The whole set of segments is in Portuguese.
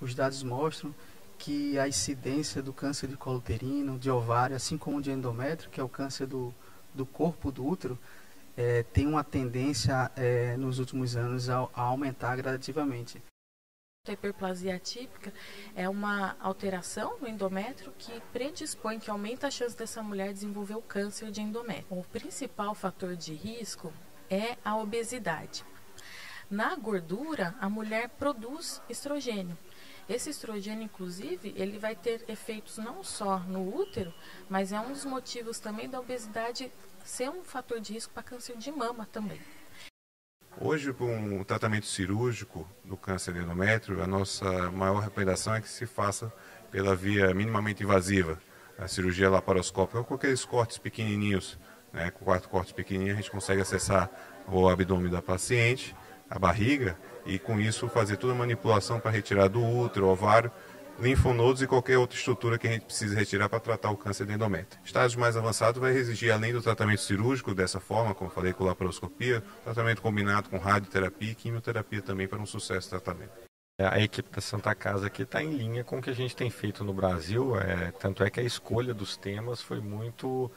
os dados mostram que a incidência do câncer de colo uterino, de ovário, assim como de endométrio, que é o câncer do corpo do útero, tem uma tendência nos últimos anos a aumentar gradativamente. A hiperplasia atípica é uma alteração do endométrio que predispõe, que aumenta a chance dessa mulher desenvolver o câncer de endométrio. O principal fator de risco é a obesidade. Na gordura, a mulher produz estrogênio. Esse estrogênio, inclusive, ele vai ter efeitos não só no útero, mas é um dos motivos também da obesidade ser um fator de risco para câncer de mama também. Hoje, com o tratamento cirúrgico do câncer de endométrio, a nossa maior recomendação é que se faça pela via minimamente invasiva, a cirurgia laparoscópica, com aqueles cortes pequenininhos, né? Com 4 cortes pequenininhos, a gente consegue acessar o abdômen da paciente, a barriga, e com isso fazer toda a manipulação para retirar do útero, ovário, linfonodos e qualquer outra estrutura que a gente precise retirar para tratar o câncer de endométrio. Estágio mais avançado vai exigir, além do tratamento cirúrgico, dessa forma, como eu falei, com laparoscopia, tratamento combinado com radioterapia e quimioterapia também para um sucesso de tratamento. A equipe da Santa Casa aqui está em linha com o que a gente tem feito no Brasil, tanto é que a escolha dos temas foi muito...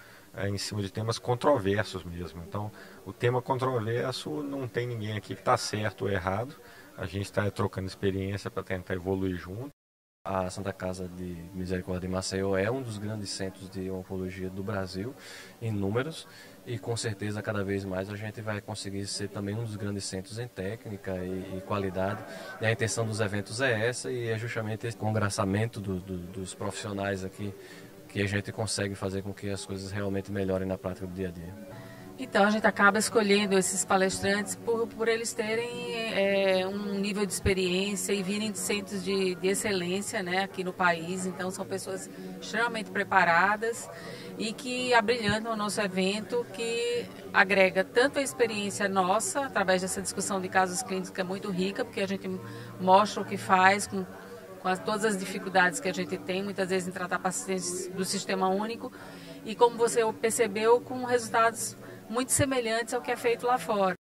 em cima de temas controversos mesmo. Então, o tema controverso não tem ninguém aqui que está certo ou errado. A gente está trocando experiência para tentar evoluir junto. A Santa Casa de Misericórdia de Maceió é um dos grandes centros de oncologia do Brasil, em números, e com certeza cada vez mais a gente vai conseguir ser também um dos grandes centros em técnica e qualidade. E a intenção dos eventos é essa, e é justamente esse congraçamento dos profissionais aqui que a gente consegue fazer com que as coisas realmente melhorem na prática do dia a dia. Então, a gente acaba escolhendo esses palestrantes por eles terem um nível de experiência e virem de centros de excelência, né, aqui no país. Então, são pessoas extremamente preparadas e que abrilhantam o nosso evento, que agrega tanto a experiência nossa, através dessa discussão de casos clínicos, que é muito rica, porque a gente mostra o que faz com todas as dificuldades que a gente tem, muitas vezes em tratar pacientes do sistema único, e como você percebeu, com resultados muito semelhantes ao que é feito lá fora.